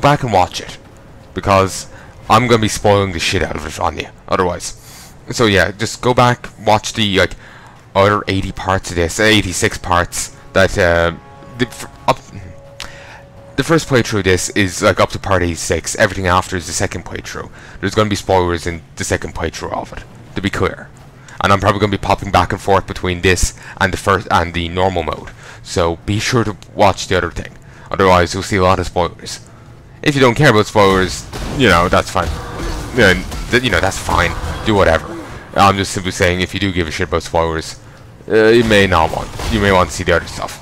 go back and watch it, because I'm going to be spoiling the shit out of it on you, otherwise. So yeah, just go back, watch the other 80 parts of this, 86 parts, that the first playthrough of this is like up to part 86, everything after is the second playthrough. There's going to be spoilers in the second playthrough of it, to be clear. And I'm probably going to be popping back and forth between this and the first and the normal mode. So be sure to watch the other thing. Otherwise, you'll see a lot of spoilers. If you don't care about spoilers, you know, that's fine. You know, that's fine. Do whatever. I'm just simply saying, if you do give a shit about spoilers, you may not want. You may want to see the other stuff.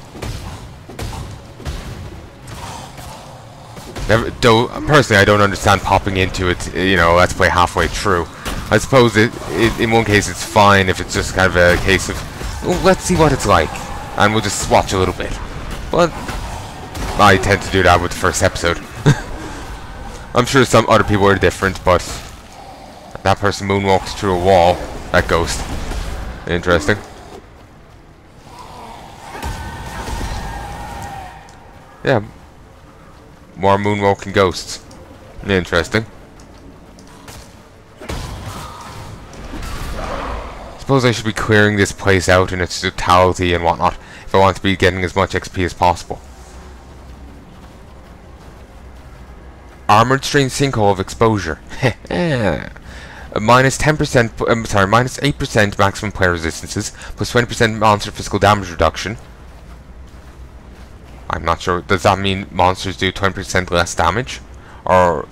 Never, though, personally, I don't understand popping into it, you know, let's play halfway through. I suppose in one case it's fine if it's just kind of a case of, well, let's see what it's like, and we'll just swatch a little bit. But I tend to do that with the first episode. I'm sure some other people are different, but that person moonwalks through a wall. That ghost. Interesting. Yeah. More moonwalking ghosts. Interesting. I suppose I should be clearing this place out in its totality and whatnot if I want to be getting as much XP as possible. Armored Strain Sinkhole of Exposure. minus 8% maximum player resistances, plus 20% monster physical damage reduction. I'm not sure. Does that mean monsters do 20% less damage? Or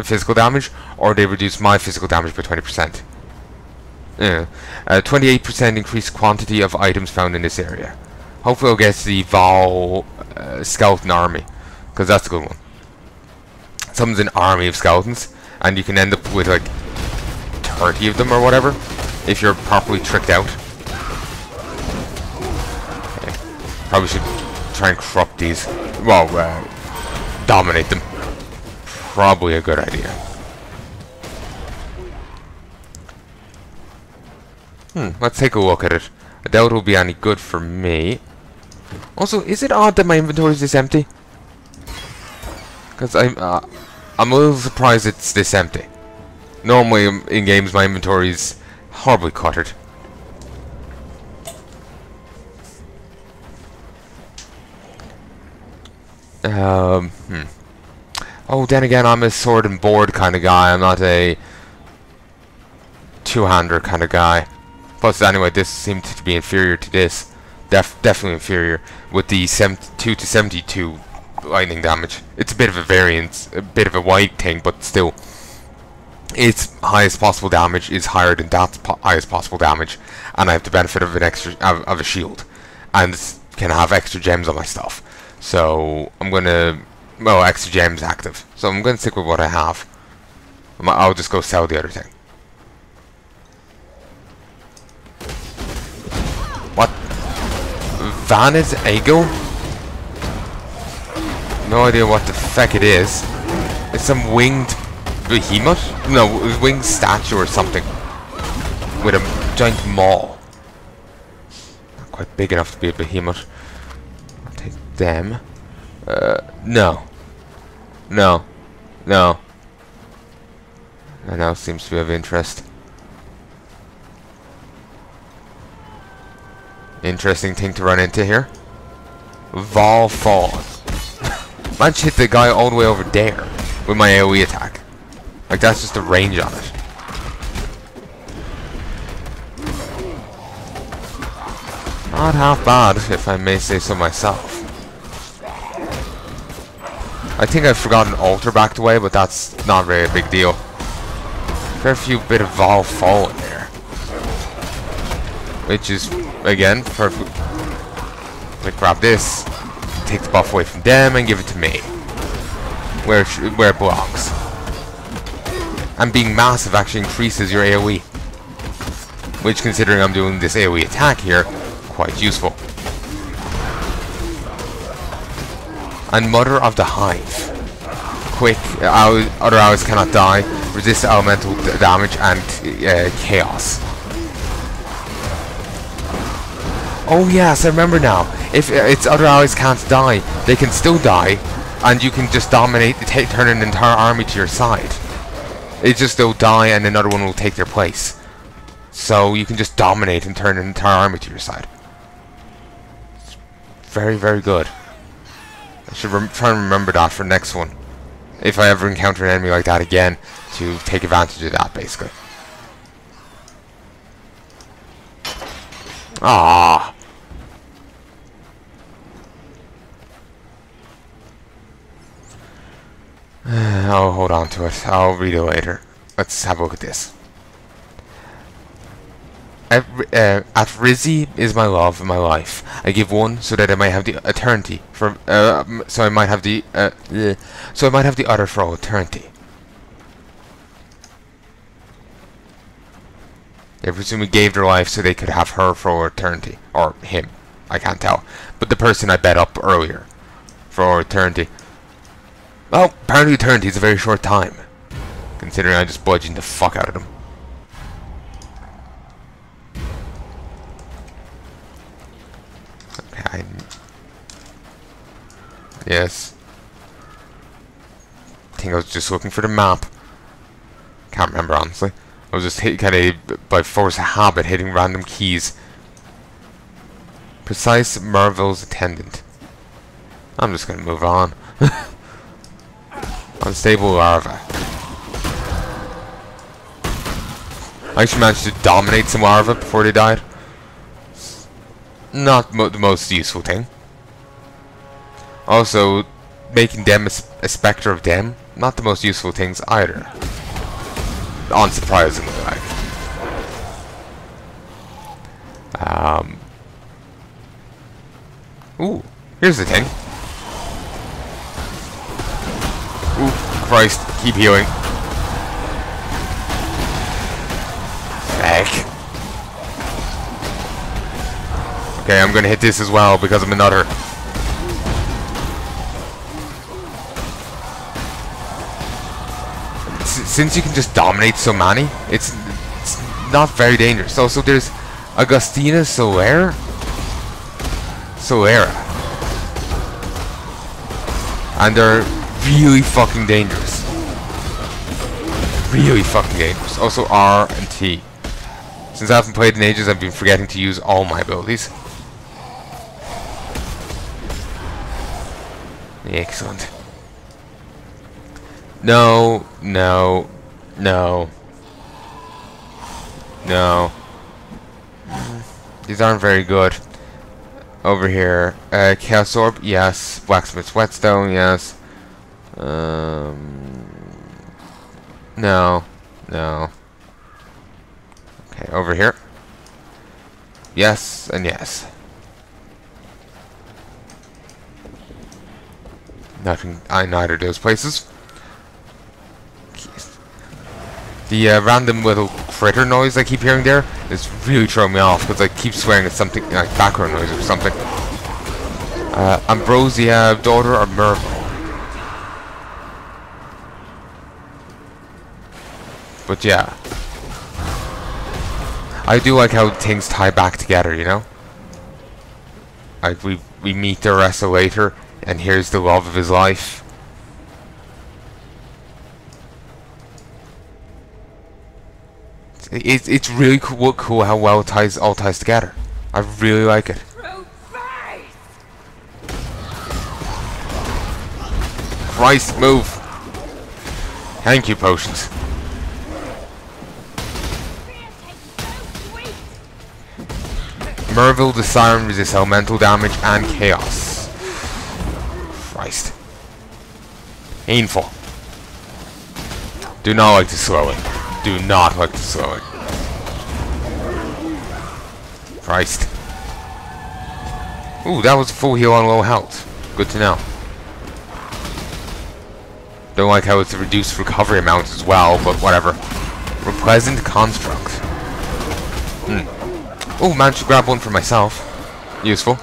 physical damage? Or they reduce my physical damage by 20%? 28% increased quantity of items found in this area. Hopefully I'll get the Vaal Skeleton Army, because that's a good one. Someone's an army of skeletons, and you can end up with like 30 of them or whatever, if you're properly tricked out. Okay. Probably should try and corrupt these. Well, dominate them. Probably a good idea. Let's take a look at it. I doubt it will be any good for me. Also, is it odd that my inventory is this empty? Because I'm a little surprised it's this empty. Normally, in games, my inventory is horribly cluttered. Oh, then again, I'm a sword and board kind of guy. I'm not a two-hander kind of guy. Plus, anyway, this seemed to be inferior to this. Definitely inferior with the 72 to 72 lightning damage. It's a bit of a variance, a bit of a wide thing, but still. Its highest possible damage is higher than that's highest possible damage, and I have the benefit of an extra of a shield, and can have extra gems on my stuff. So I'm gonna, well, extra gems active. So I'm gonna stick with what I have. I'll just go sell the other thing. What? Vanus Eagle? No idea what the feck it is. It's some winged behemoth? No, winged statue or something. With a giant maul. Not quite big enough to be a behemoth. I'll take them. No. No. No. That now seems to be of interest. Interesting thing to run into here. Vaal Fall. Managed to hit the guy all the way over there with my AoE attack. Like, that's just the range on it. Not half bad, if I may say so myself. I think I've forgotten altar backed away, but that's not really a big deal. Fair few bit of Vaal Fall in there. Which is... again, perfect. Like, grab this, take the buff away from them, and give it to me, where it belongs. And being massive actually increases your AoE, which, considering I'm doing this AoE attack here, quite useful. And Mother of the Hive, quick, other allies cannot die, resist elemental damage and chaos. Oh yes, I remember now. If its other allies can't die, they can still die and you can just dominate, turn an entire army to your side. It just, they'll die and another one will take their place. So you can just dominate and turn an entire army to your side. It's very, very good. I should try and remember that for next one. If I ever encounter an enemy like that again, to take advantage of that, basically. Ah. I'll hold on to it. I'll read it later. Let's have a look at this. At Rizzi is my love and my life. I give one so that I might have the eternity for. So I might have the other for all eternity. They presumably gave their life so they could have her for all eternity, or him. I can't tell. But the person I bet up earlier for all eternity. Well, apparently eternity is a very short time, considering I just bludgeoned the fuck out of them. Yes. I think I was just looking for the map. Can't remember, honestly. I was just kind of, by force of habit, hitting random keys. Precise Marvel's Attendant. I'm just going to move on. Unstable larva. I actually managed to dominate some larva before they died. Not the most useful thing. Also, making them a spectre of them, not the most useful things either. Unsurprisingly, like. Ooh, here's the thing. Ooh, Christ, keep healing. Heck. Okay, I'm gonna hit this as well because I'm another. Since you can just dominate so many, it's not very dangerous. Also, there's Agustina Solera. And they're really fucking dangerous. Also, R and T. Since I haven't played in ages, I've been forgetting to use all my abilities. Excellent. No, no, no, no. These aren't very good. Over here, Chaos Orb, yes. Blacksmith's Whetstone, yes. No, no. Okay, over here. Yes and yes. Nothing. Neither of those places. The random little critter noise I keep hearing there is really throwing me off because I keep swearing at something like background noise or something. Ambrosia, Daughter of Merv. But yeah, I do like how things tie back together, you know. Like we meet Derezzo later, and here's the love of his life. It's really cool how well it all ties together. I really like it. Christ, move! Thank you, potions. Merveil the Siren resists elemental damage and chaos. Christ. Painful. Do not like to slow it. Do not like the slowing. Christ. Ooh, that was full heal on low health. Good to know. Don't like how it's a reduced recovery amount as well, but whatever. Repleasant construct. Hmm. Ooh, managed to grab one for myself. Useful.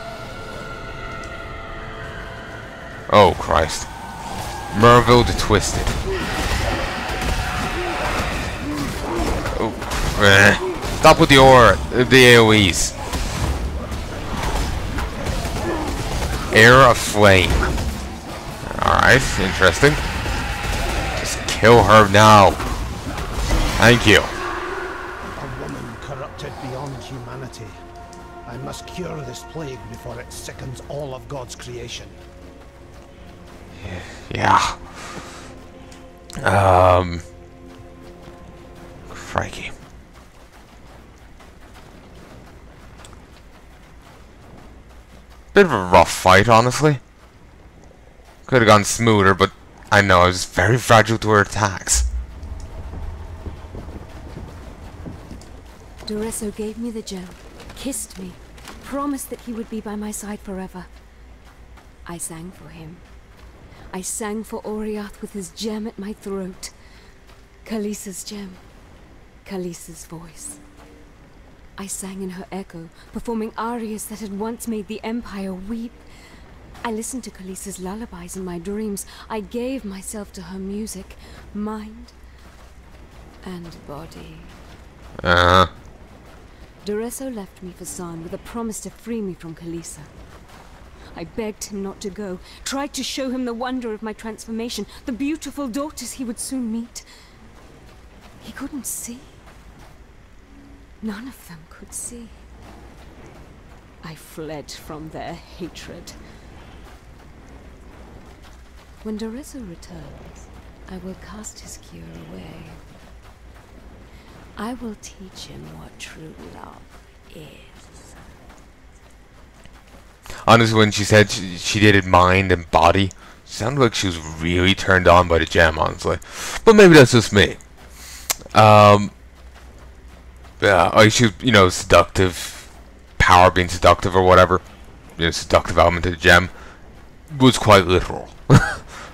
Oh, Christ. Merveil the Twisted. Stop with the AoEs. Air of Flame. Alright. Nice, interesting. Just kill her now. Thank you. A woman corrupted beyond humanity. I must cure this plague before it sickens all of God's creation. Yeah. Crikey. Bit of a rough fight, honestly. Could have gone smoother, but I know I was very fragile to her attacks. Derezzo gave me the gem, kissed me, promised that he would be by my side forever. I sang for him. I sang for Oriath with his gem at my throat. Kalisa's gem. Kalisa's voice. I sang in her echo, performing arias that had once made the Empire weep. I listened to Kalisa's lullabies in my dreams. I gave myself to her music, mind and body. Derezzo left me for Sarn with a promise to free me from Kalisa. I begged him not to go, tried to show him the wonder of my transformation, the beautiful daughters he would soon meet. He couldn't see. None of them could see. I fled from their hatred. When Derezzo returns, I will cast his cure away. I will teach him what true love is. Honestly, when she said she did it mind and body, sounded like she was really turned on by the gem, honestly. But maybe that's just me. Yeah, I should, you know, seductive power being seductive or whatever, you know, seductive element of the gem was quite literal,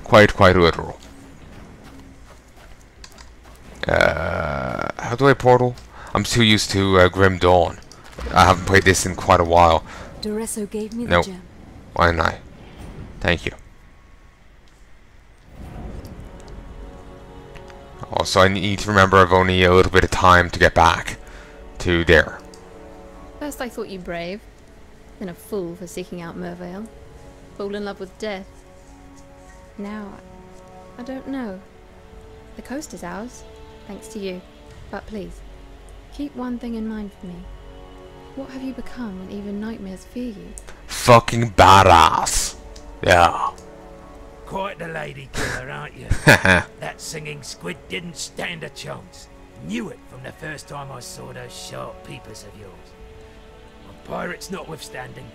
quite literal. How do I portal? I'm too used to Grim Dawn. I haven't played this in quite a while. Derezzo gave me the gem. Why didn't I? Thank you. Also, I need to remember I've only a little bit of time to get back to there. First I thought you brave, then a fool for seeking out Merveil. Fall in love with death. Now, I don't know. The coast is ours, thanks to you. But please, keep one thing in mind for me. What have you become when even nightmares fear you? Fucking badass. Yeah. Quite the lady killer, aren't you? That singing squid didn't stand a chance. Knew it from the first time I saw those sharp peepers of yours. On pirates notwithstanding,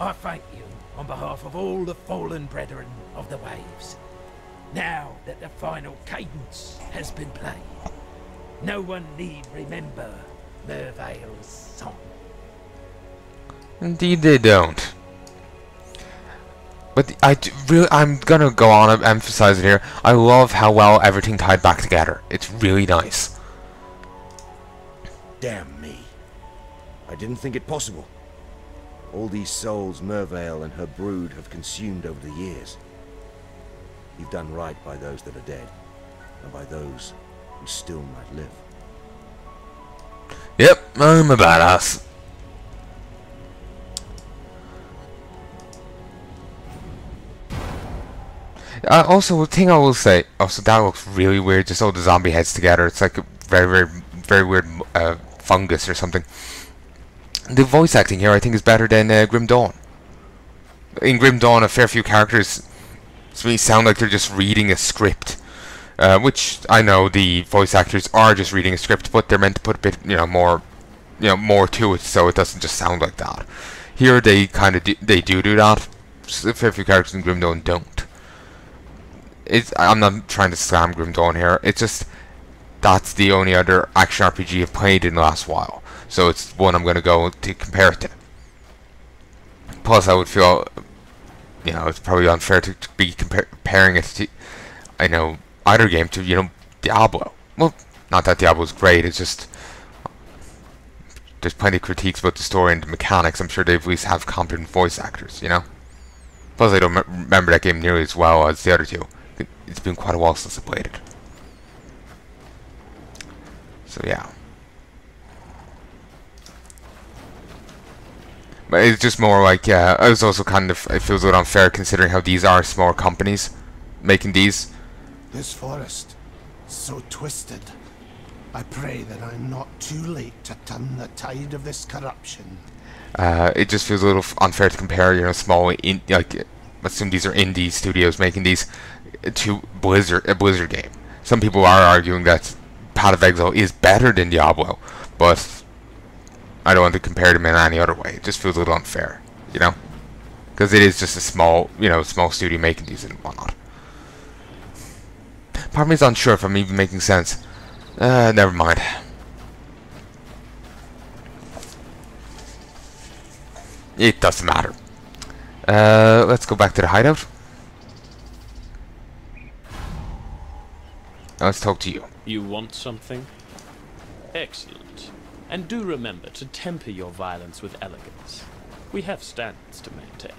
I thank you on behalf of all the fallen brethren of the waves. Now that the final cadence has been played, no one need remember Merveil's song. Indeed they don't. But I'm gonna go on and emphasize it here. I love how well everything tied back together. It's really nice. Damn me. I didn't think it possible. All these souls Merveil and her brood have consumed over the years. You've done right by those that are dead, and by those who still might live. Yep, I'm a badass. Also, the thing I will say, also that looks really weird, just all the zombie heads together. It's like a very weird fungus or something. The voice acting here I think is better than Grim Dawn. In Grim Dawn, a fair few characters really sound like they're just reading a script. Which, I know the voice actors are just reading a script, but they're meant to put a bit, more to it, so it doesn't just sound like that. Here they kind of do that. Just a fair few characters in Grim Dawn don't. I'm not trying to slam Grim Dawn here. It's just that's the only other action RPG I've played in the last while, so it's one I'm going to go to compare it to. Plus, I would feel, you know, it's probably unfair to be comparing it to, I know, either game to, you know, Diablo. Well, not that Diablo's great. It's just there's plenty of critiques about the story and the mechanics. I'm sure they at least have competent voice actors, you know. Plus, I don't remember that game nearly as well as the other two. It's been quite a while since I played it. So, yeah. But it's just more like, it feels a little unfair considering how these are smaller companies. making these. This forest, so twisted. I pray that I'm not too late to turn the tide of this corruption. It just feels a little unfair to compare, you know, small, like, assume these are indie studios making these to Blizzard, a Blizzard game. Some people are arguing that Path of Exile is better than Diablo, but I don't want to compare them in any other way. It just feels a little unfair, you know, because it is just a small, you know, small studio making these and whatnot. Part of me is unsure if I'm even making sense. Never mind. It doesn't matter. Let's go back to the hideout. Let's talk to you. You want something? Excellent. And do remember to temper your violence with elegance. We have standards to maintain.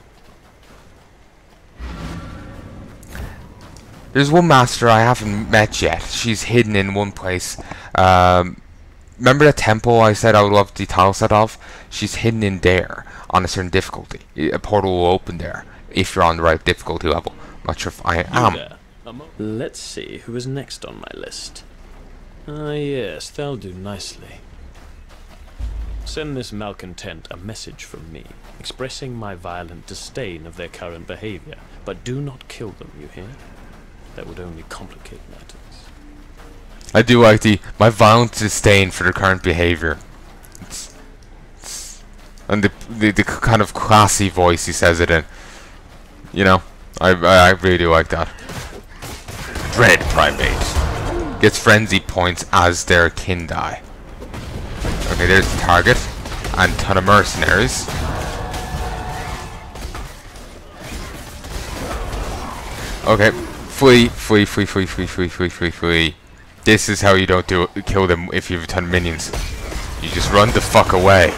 There's one master I haven't met yet. She's hidden in one place. Remember the temple I said I would love the tile set off? She's hidden in there on a certain difficulty. A portal will open there if you're on the right difficulty level. Not sure if I am. Let's see who is next on my list. Ah, yes, they'll do nicely. Send this malcontent a message from me, expressing my violent disdain of their current behavior, but do not kill them, you hear? That would only complicate matters. I do like my violent disdain for their current behavior. It's and the kind of classy voice he says it in. You know, I really do like that. Dread Primate gets frenzy points as their kin die. Okay, there's the target. And a ton of mercenaries. Okay, flee, flee, flee, flee, flee, flee, flee, flee, flee. This is how you don't do it, kill them if you have a ton of minions. You just run the fuck away.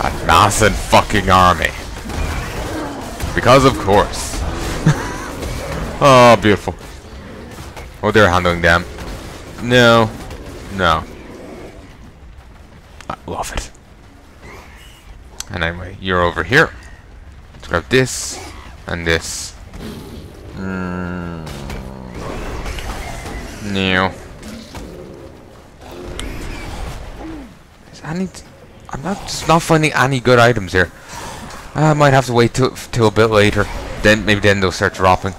That massive fucking army. Because of course. Oh, beautiful. Oh, they're handling them. No. No. I love it. And anyway, you're over here. Let's grab this and this. No. I'm just not finding any good items here. I might have to wait till a bit later. Then maybe then they'll start dropping.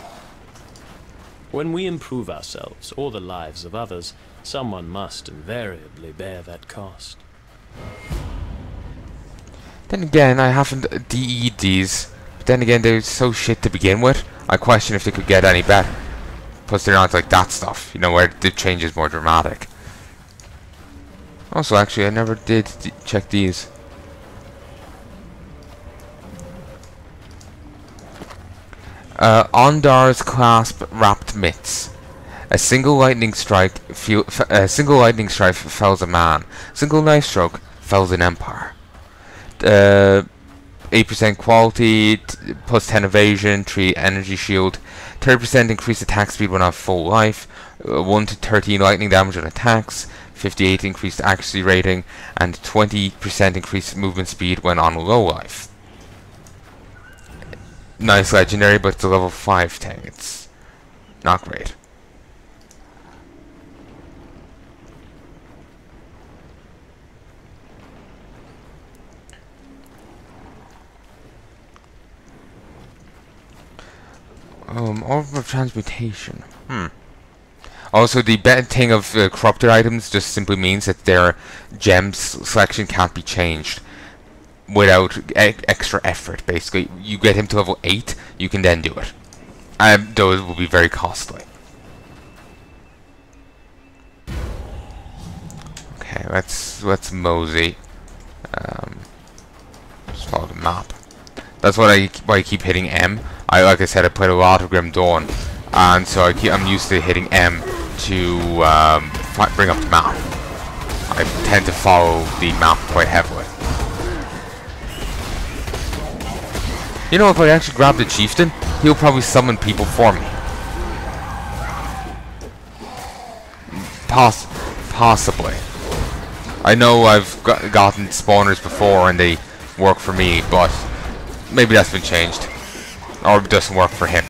When we improve ourselves or the lives of others, someone must invariably bear that cost. Then again, I haven't DE'd these. But then again, they're so shit to begin with. I question if they could get any better. Plus, they're not like that stuff, you know, where the change is more dramatic. Also, actually, I never did check these. Ondar's Clasp Wrapped Mitts. A single lightning strike fells a man. Single knife stroke fells an empire. 8% quality, plus 10 evasion, 3 energy shield, 30% increased attack speed when on full life, 1 to 13 lightning damage on attacks, 58 increased accuracy rating, and 20% increased movement speed when on low life. Nice legendary, but it's a level 5 tank. It's not great. Orb of Transmutation. Also, the bad thing of corrupted items just simply means that their gem selection can't be changed without extra effort, basically. You get him to level 8, you can then do it. Though it will be very costly. Okay, let's mosey. Just follow the map. That's why I keep hitting M. Like I said, I played a lot of Grim Dawn, and so I'm used to hitting M to bring up the map. I tend to follow the map quite heavily. You know, if I actually grab the chieftain, he'll probably summon people for me. Possibly. I know I've gotten spawners before, and they work for me, but Maybe that's been changed. Orb doesn't work for him.